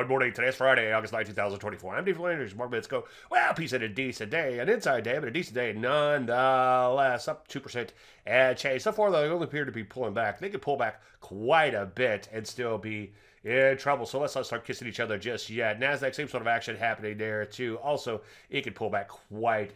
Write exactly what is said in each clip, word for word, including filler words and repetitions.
Good morning. Today's Friday, August ninth, two thousand twenty-four. I'm Dave Landry. Let's go. Well, peace and a decent day. An inside day, but a decent day nonetheless. Up two percent and change. So far, they only appear to be pulling back. They could pull back quite a bit and still be in trouble. So let's not start kissing each other just yet. Nasdaq, same sort of action happening there, too. Also, it could pull back quite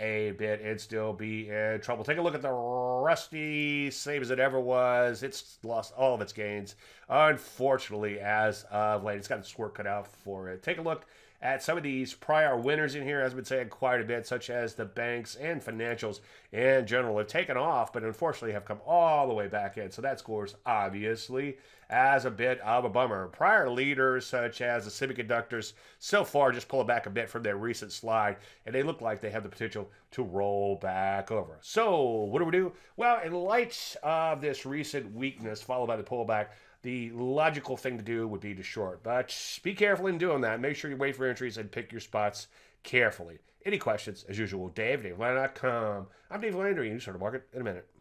a bit and still be in trouble. Take a look at the Rusty, same as it ever was. It's lost all of its gains, unfortunately, as of late. It's got its work cut out for it. Take a look at some of these prior winners in here, as I've been saying quite a bit, such as the banks and financials in general have taken off, but unfortunately have come all the way back in. So that scores, obviously, as a bit of a bummer. Prior leaders, such as the semiconductors, so far just pulling back a bit from their recent slide, and they look like they have the potential to roll back over. So what do we do? Well, in light of this recent weakness followed by the pullback, the logical thing to do would be to short, but be careful in doing that. Make sure you wait for entries and pick your spots carefully. Any questions, as usual, Dave, Dave Landry dot com. I'm Dave Landry, and you start the market in a minute.